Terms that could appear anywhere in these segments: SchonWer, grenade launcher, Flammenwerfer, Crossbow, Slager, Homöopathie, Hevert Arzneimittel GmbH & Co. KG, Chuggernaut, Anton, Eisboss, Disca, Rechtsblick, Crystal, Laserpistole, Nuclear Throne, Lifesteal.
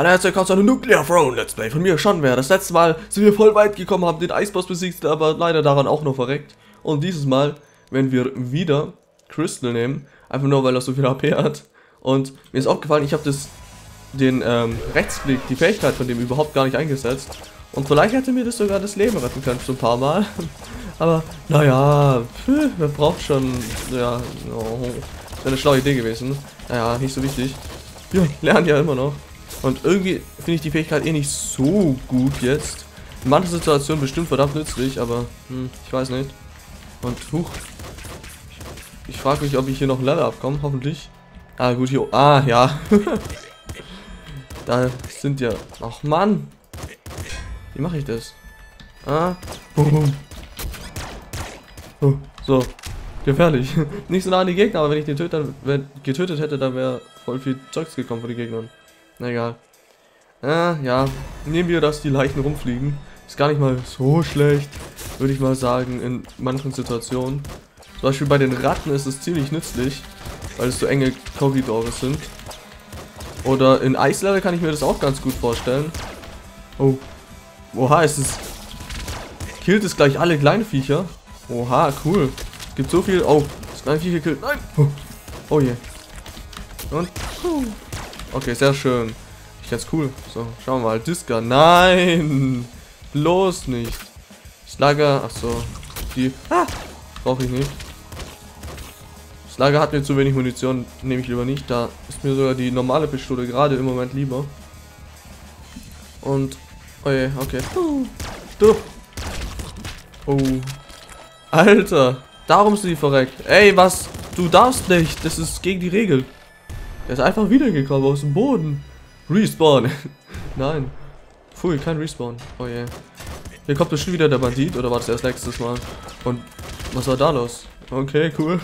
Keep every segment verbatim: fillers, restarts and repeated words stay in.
Hallo, herzlich willkommen zu einem Nuclear Throne Let's Play von mir, schon wer. Das letzte Mal sind wir voll weit gekommen, haben den Eisboss besiegt, aber leider daran auch noch verreckt. Und dieses Mal werden wir wieder Crystal nehmen, einfach nur weil er so viel H P hat. Und mir ist aufgefallen, ich habe das, den ähm, Rechtsblick, die Fähigkeit von dem überhaupt gar nicht eingesetzt. Und vielleicht hätte mir das sogar das Leben retten können, so ein paar Mal. Aber naja, pff, wer braucht schon, ja, oh, das wäre eine schlaue Idee gewesen. Naja, nicht so wichtig. Wir lernen ja immer noch. Und irgendwie finde ich die Fähigkeit eh nicht so gut jetzt. In manchen Situationen bestimmt verdammt nützlich, aber hm, ich weiß nicht. Und huch. Ich, ich frage mich, ob ich hier noch ein Level abkomme, hoffentlich. Ah, gut, hier. Ah, ja. Da sind ja. Ach, Mann. Wie mache ich das? Ah. Boom. Oh, so. Gefährlich. Nicht so nah an die Gegner, aber wenn ich den Töter getötet hätte, dann wäre voll viel Zeugs gekommen von den Gegnern. Na egal. Äh, ja. Nehmen wir, dass die Leichen rumfliegen. Ist gar nicht mal so schlecht, würde ich mal sagen, in manchen Situationen. Zum Beispiel bei den Ratten ist es ziemlich nützlich, weil es so enge Korridore sind. Oder in Eislevel kann ich mir das auch ganz gut vorstellen. Oh. Oha, ist es... Killt es gleich alle kleinen Viecher? Oha, cool. Es gibt so viel... Oh, das kleine Viecher killt... Nein! Oh, oh je. Und... Oh. Okay, sehr schön. Ich ganz cool. So, schauen wir mal. Disca. Nein! Bloß nicht. Slager. Achso. Die. Ah! Brauche ich nicht. Slager hat mir zu wenig Munition. Nehme ich lieber nicht. Da ist mir sogar die normale Pistole gerade im Moment lieber. Und. Oh je, okay. Du. Oh. Alter. Darum ist sie verreckt. Ey, was? Du darfst nicht. Das ist gegen die Regel. Er ist einfach wiedergekommen aus dem Boden. Respawn. Nein. Pfui, kein Respawn. Oh je. Yeah. Hier kommt bestimmt wieder der Bandit. Oder war das erst nächstes Mal? Und was war da los? Okay, cool.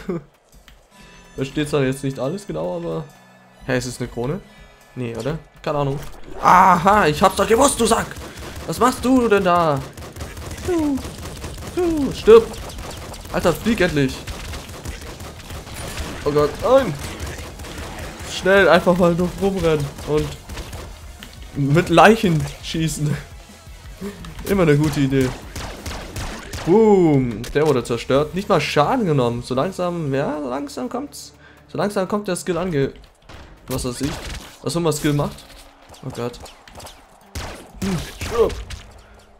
Da steht zwar jetzt nicht alles genau, aber... Hä, ist es eine Krone? Nee, oder? Keine Ahnung. Aha, ich hab's doch gewusst, du Sack! Was machst du denn da? Du, du, stirb! Alter, flieg endlich! Oh Gott, nein! Schnell einfach mal noch rumrennen und mit Leichen schießen. Immer eine gute Idee. Boom. Der wurde zerstört. Nicht mal Schaden genommen. So langsam, ja, so langsam kommt's. So langsam kommt der Skill ange... Was weiß ich. Was auch immer Skill macht. Oh Gott. Hm, stirb.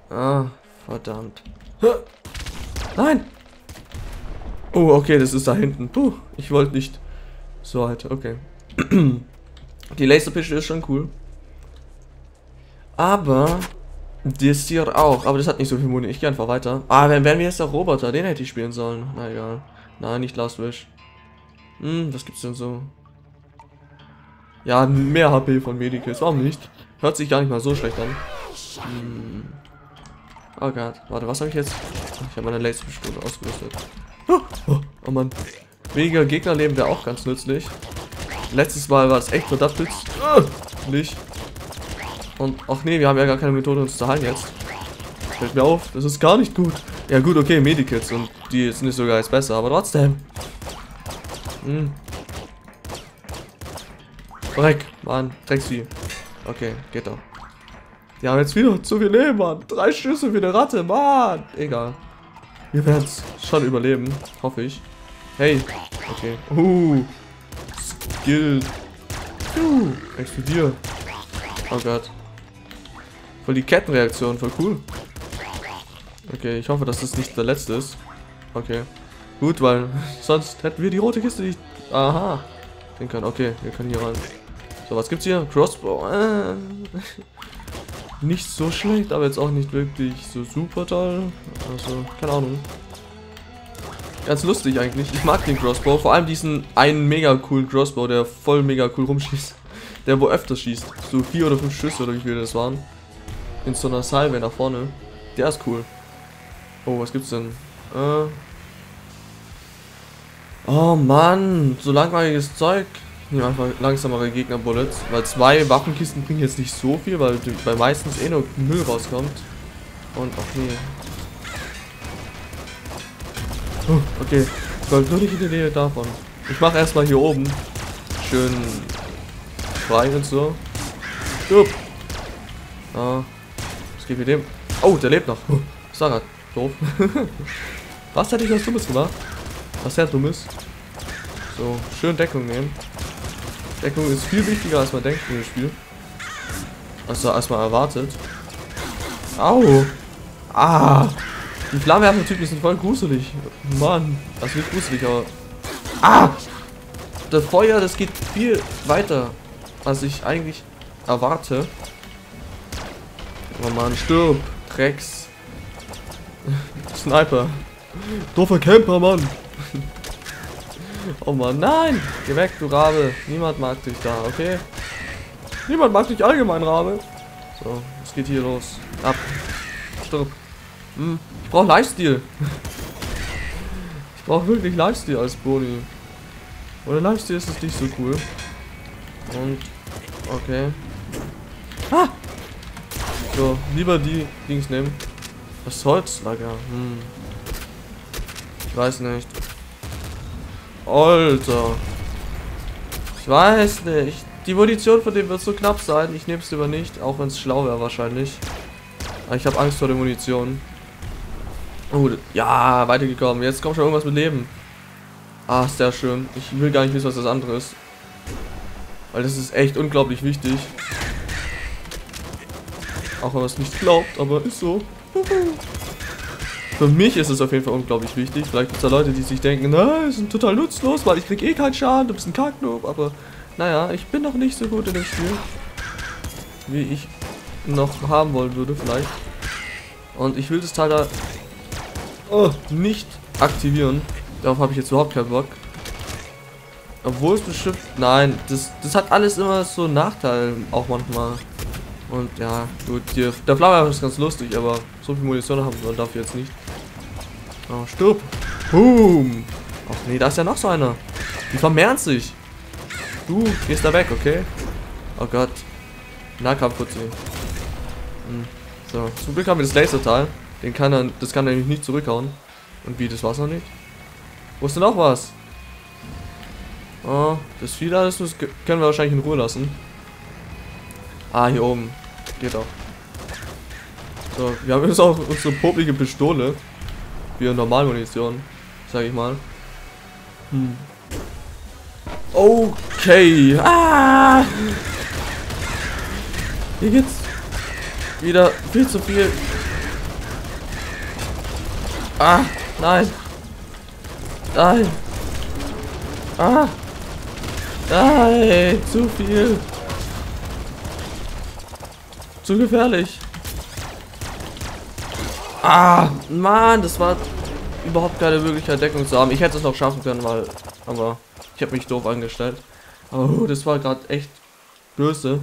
Ah, verdammt. Nein. Oh, okay, das ist da hinten. Puh, ich wollte nicht. So halt, okay. Die Laserpistole ist schon cool. Aber das hier auch. Aber das hat nicht so viel Muni. Ich gehe einfach weiter. Ah, dann wären wir jetzt der Roboter. Den hätte ich spielen sollen. Na egal. Nein, nicht Last Wish. Hm, was gibt's denn so? Ja, mehr H P von Medikills. Warum nicht? Hört sich gar nicht mal so schlecht an. Hm. Oh Gott. Warte, was habe ich jetzt? Ich habe meine Laserpistole ausgerüstet. Oh, oh, oh Mann. Weniger Gegnerleben wäre auch ganz nützlich. Letztes Mal war es echt verdammt nützlich. Und, ach nee, wir haben ja gar keine Methode uns zu heilen jetzt. Fällt mir auf, das ist gar nicht gut. Ja gut, okay, Medikits und die sind nicht sogar jetzt besser, aber trotzdem. Hm. Dreck, Mann, Drecksvieh. Okay, geht doch. Die haben jetzt wieder zu viel Leben, Mann. Drei Schüsse für eine Ratte, Mann. Egal. Wir werden es schon überleben, hoffe ich. Hey, okay. Uh, Skill. Uh, explodier. Oh Gott. Voll die Kettenreaktion, voll cool. Okay, ich hoffe, dass das nicht der letzte ist. Okay. Gut, weil sonst hätten wir die rote Kiste nicht. Aha. Den kann, okay, wir können hier rein. So, was gibt's hier? Crossbow. Äh. Nicht so schlecht, aber jetzt auch nicht wirklich so super toll. Also, keine Ahnung. Ganz lustig eigentlich. Ich mag den Crossbow. Vor allem diesen einen mega coolen Crossbow, der voll mega cool rumschießt. Der wo öfter schießt. So vier oder fünf Schüsse oder wie viele das waren. In so einer Salve nach vorne. Der ist cool. Oh, was gibt's denn? Äh. Oh Mann. So langweiliges Zeug. Ich nehme einfach langsamere Gegner-Bullets. Weil zwei Waffenkisten bringen jetzt nicht so viel, weil bei meistens eh nur Müll rauskommt. Und ach nee. Oh, okay, ich wollte nur nicht in der Nähe davon. Ich mache erstmal hier oben schön frei und so. Stirb. Ah, was geht mit dem? Oh, der lebt noch. Sarah, doof. Was hätte ich was Dummes gemacht? Was sehr Dummes. So, schön Deckung nehmen. Deckung ist viel wichtiger, als man denkt in dem Spiel. Also, als man erwartet. Au! Ah! Die Flammenwerfer-Typen sind voll gruselig. Mann, das wird gruselig, aber... Ah! Das Feuer, das geht viel weiter, als ich eigentlich erwarte. Oh Mann, stirb! Drecks! Sniper! Doofer Camper, Mann! Oh Mann, nein! Geh weg, du Rabe! Niemand mag dich da, okay? Niemand mag dich allgemein, Rabe! So, es geht hier los. Ab! Stirb! Hm, ich brauche Lifesteal! Ich brauche wirklich Lifesteal als Boni. Oder Lifesteal ist es nicht so cool. Und... Okay. Ah! So, lieber die Dings nehmen. Was soll's, Slager? Hm. Ich weiß nicht. Alter. Ich weiß nicht. Die Munition von dem wird so knapp sein. Ich nehme es lieber nicht, auch wenn es schlau wäre wahrscheinlich. Aber ich habe Angst vor der Munition. Oh, ja, weitergekommen. Jetzt kommt schon irgendwas mit Leben. Ah, ist sehr schön. Ich will gar nicht wissen, was das andere ist. Weil das ist echt unglaublich wichtig. Auch wenn man es nicht glaubt, aber ist so. Für mich ist es auf jeden Fall unglaublich wichtig. Vielleicht gibt es da Leute, die sich denken, na, sind total nutzlos, weil ich krieg eh keinen Schaden, du bist ein Kacknub. Aber naja, ich bin noch nicht so gut in dem Spiel, wie ich noch haben wollen würde vielleicht. Und ich will das Teil da oh, nicht aktivieren. Darauf habe ich jetzt überhaupt keinen Bock. Obwohl es bestimmt... Nein, das, das hat alles immer so einen Nachteil, auch manchmal. Und ja, gut, hier, der Flammenwerfer ist ganz lustig, aber so viel Munition haben wir dafür jetzt nicht. Oh, stirb! Boom! Ach nee, da ist ja noch so einer. Die vermehren sich. Du gehst da weg, okay? Oh Gott. Nahkampf putzi. Hm. So, zum Glück haben wir das Laserteil. Den kann er, das kann er nämlich nicht zurückhauen. Und wie, das war's noch nicht? Wo ist denn noch was? Oh, das Vieh da ist, das können wir wahrscheinlich in Ruhe lassen. Ah, hier oben. Geht auch. So, wir haben jetzt auch unsere poplige Pistole. Wie Normalmunition, sag ich mal. Hm. Okay. Ah! Hier geht's wieder viel zu viel. Ah, nein. Nein. Ah. Nein, zu viel. Zu gefährlich. Ah, Mann, das war überhaupt keine Möglichkeit, Deckung zu haben. Ich hätte es noch schaffen können, weil, aber ich habe mich doof angestellt. Aber uh, das war gerade echt böse.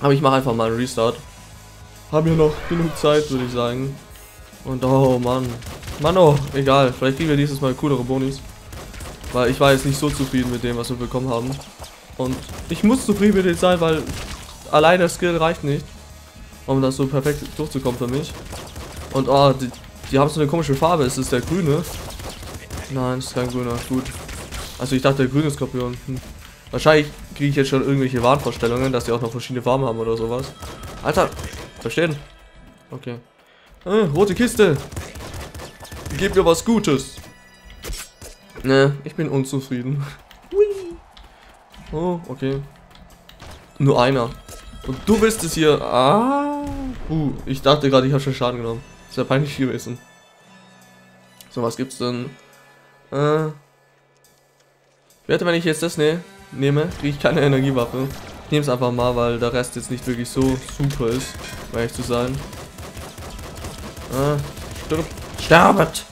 Aber ich mache einfach mal einen Restart. Haben wir noch genug Zeit, würde ich sagen. Und oh Mann, Mann, oh, egal. Vielleicht kriegen wir dieses Mal coolere Bonis, weil ich war jetzt nicht so zufrieden mit dem, was wir bekommen haben. Und ich muss zufrieden mit dem sein, weil allein der Skill reicht nicht, um das so perfekt durchzukommen für mich. Und oh, die, die haben so eine komische Farbe. Ist es der grüne? Nein, es ist kein grüner. Gut. Also ich dachte, der grüne Skorpion. Hm. Wahrscheinlich kriege ich jetzt schon irgendwelche Wahnvorstellungen, dass die auch noch verschiedene Farben haben oder sowas. Alter, verstehen? Okay. Äh, rote Kiste. Gebt mir was Gutes. Ne, ich bin unzufrieden. Oh, okay. Nur einer. Und du willst es hier. Ah. Uh, ich dachte gerade, ich habe schon Schaden genommen. Ist ja peinlich viel gewesen. So, was gibt's denn? Äh. Ich wette, wenn ich jetzt das ne, nehme, kriege ich keine Energiewaffe. Ich nehme es einfach mal, weil der Rest jetzt nicht wirklich so super ist, um ehrlich zu sein. Äh. Stirb. Sterbet!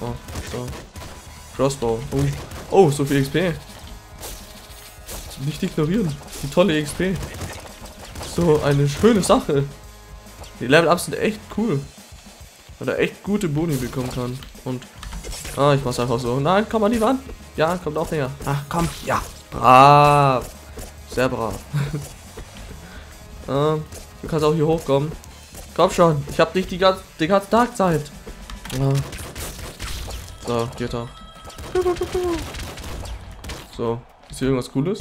Oh, so. Crossbow. Oh. Oh, so viel X P. Nicht ignorieren. Die tolle X P. So eine schöne Sache. Die Level-Ups sind echt cool. Weil er echt gute Boni bekommen kann. Und. Ah, ich mach's einfach so. Nein, komm an die Wand. Ja, kommt auch näher. Ach komm, ja. Brav. Sehr brav. ähm, du kannst auch hier hochkommen. Komm schon. Ich hab nicht die ganze, die ganze Tag Zeit. Ja. So, geht auch. So, ist hier irgendwas Cooles?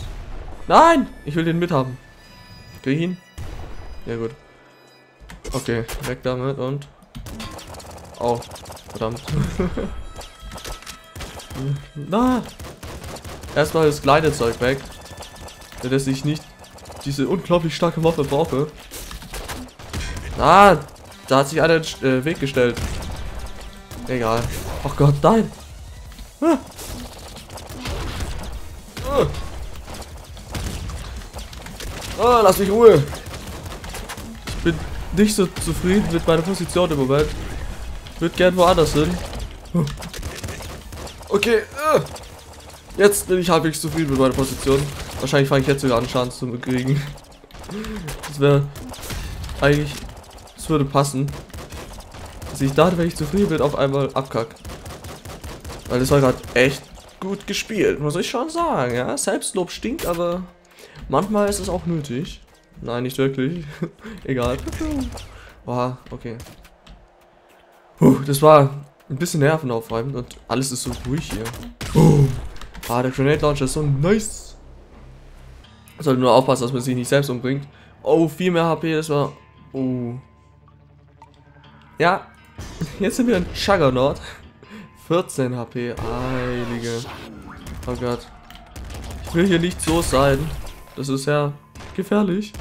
Nein! Ich will den mithaben. Krieg ich ihn? Ja gut. Okay, weg damit und... Au, verdammt. Na! Erstmal das kleine Zeug weg. Dass ich nicht diese unglaublich starke Waffe brauche. Ah, da hat sich einer den Weg gestellt. Egal. Oh Gott, nein! Ah. Ah. Oh, lass mich in Ruhe! Ich bin nicht so zufrieden mit meiner Position im Moment. Ich würde gern woanders hin. Okay, jetzt bin ich halbwegs zufrieden mit meiner Position. Wahrscheinlich fange ich jetzt sogar an, Schaden zu kriegen. Das wäre eigentlich, das würde passen. Dass ich da, wenn ich zufrieden bin, auf einmal abkack. Weil das war gerade echt gut gespielt, muss ich schon sagen. Ja, Selbstlob stinkt, aber manchmal ist es auch nötig. Nein, nicht wirklich. Egal. Wow, okay. Puh, das war ein bisschen nervenaufreibend und alles ist so ruhig hier. Puh. Ah, der Grenade Launcher ist so nice. Ich sollte nur aufpassen, dass man sich nicht selbst umbringt. Oh, viel mehr H P, das war... Oh. Ja, jetzt sind wir in Chuggernaut. vierzehn H P, heilige. Oh Gott. Ich will hier nicht so sein. Das ist ja gefährlich.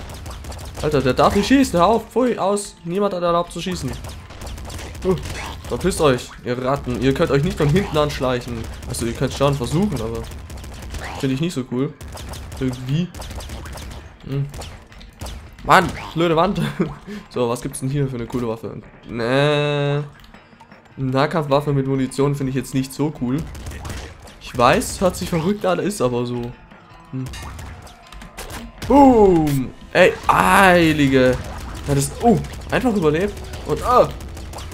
Alter, der darf nicht schießen. Hör auf, pfui, aus. Niemand hat erlaubt zu schießen. Uh, verpisst euch, ihr Ratten. Ihr könnt euch nicht von hinten anschleichen. Also ihr könnt schon versuchen, aber finde ich nicht so cool. Irgendwie. Hm. Mann, blöde Wand. So, was gibt's denn hier für eine coole Waffe? Nee. Nahkampfwaffe mit Munition finde ich jetzt nicht so cool. Ich weiß, hört sich verrückt an, ist aber so. Hm. Boom. Ey, heilige. Ja, das, oh, einfach überlebt. Und ah.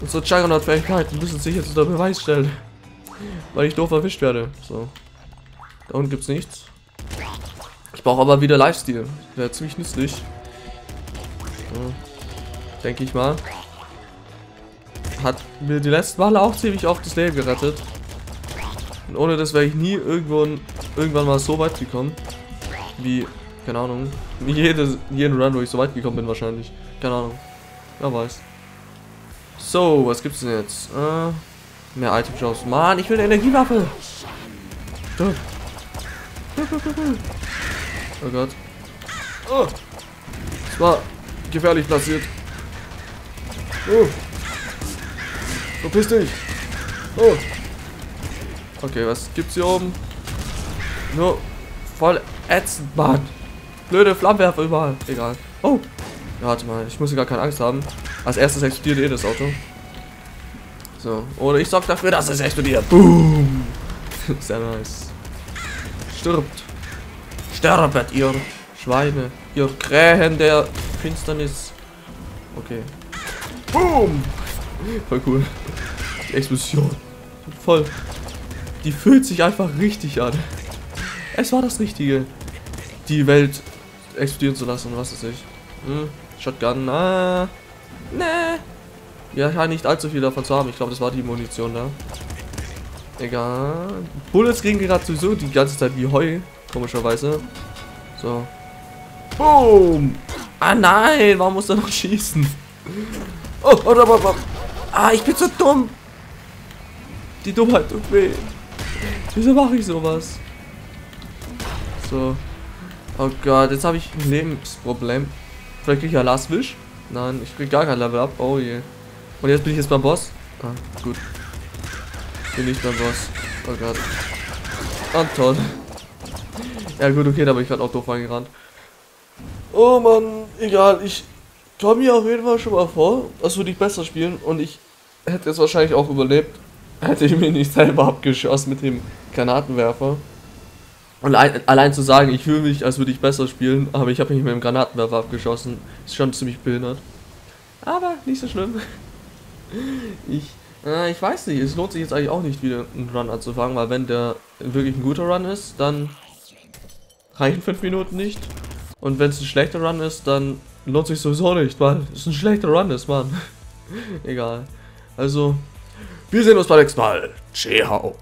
Unsere Juggernaut-Fähigkeiten müssen sich jetzt unter Beweis stellen. Weil ich doof erwischt werde. So. Da unten gibt's nichts. Ich brauche aber wieder Lifesteal. Wäre ziemlich nützlich. So. Denke ich mal. Hat mir die letzten Male auch ziemlich oft das Leben gerettet. Und ohne das wäre ich nie irgendwo irgendwann mal so weit gekommen. Wie, keine Ahnung. Wie jede, jeden Run, wo ich so weit gekommen bin wahrscheinlich. Keine Ahnung. Wer weiß. So, was gibt's denn jetzt? Äh, mehr Item-Shops. Mann, ich will eine Energiewaffe. Oh Gott. Oh. Das war gefährlich platziert. Oh. Verpiss dich. Oh. Okay, was gibt's hier oben? Nur voll ätzend, Mann. Blöde Flammenwerfer überall. Egal. Oh. Ja, warte mal, ich muss hier gar keine Angst haben. Als erstes explodiert eh das Auto. So, oder ich sorge dafür, dass es explodiert. Boom! Sehr nice. Stirbt. Sterbet, ihr Schweine. Ihr Krähen der Finsternis. Okay. Boom! Voll cool. Die Explosion. Voll. Die fühlt sich einfach richtig an. Es war das Richtige. Die Welt explodieren zu lassen, was weiß ich. Hm? Shotgun, na. Nee. Ja, scheint nicht allzu viel davon zu haben. Ich glaube, das war die Munition da. Egal. Bullets kriegen gerade sowieso die ganze Zeit wie Heu. Komischerweise. So. Boom. Ah nein, warum muss er noch schießen? Oh, oh, oh, oh, oh. Ah, ich bin so dumm. Die Dummheit tut weh. Wieso mache ich sowas? So. Oh Gott, jetzt habe ich ein Lebensproblem. Vielleicht kriege ich ja Last Wish. Nein, ich krieg gar kein Level up. Oh je. Und jetzt bin ich jetzt beim Boss. Ah, gut. Bin ich beim Boss. Oh Gott. Anton. Ja gut, okay, da bin ich gerade auch doof reingerannt. Oh Mann, egal. Ich komme hier auf jeden Fall schon mal vor. Das würde ich besser spielen. Und ich hätte es wahrscheinlich auch überlebt. Hätte ich mich nicht selber abgeschossen mit dem Granatenwerfer. Und allein zu sagen, ich fühle mich, als würde ich besser spielen, aber ich habe mich mit dem Granatenwerfer abgeschossen, ist schon ziemlich behindert. Aber nicht so schlimm. Ich, äh, ich weiß nicht, es lohnt sich jetzt eigentlich auch nicht wieder einen Run anzufangen, weil wenn der wirklich ein guter Run ist, dann reichen fünf Minuten nicht. Und wenn es ein schlechter Run ist, dann lohnt sich sowieso nicht, weil es ein schlechter Run ist, Mann. Egal. Also, wir sehen uns beim nächsten Mal. Ciao.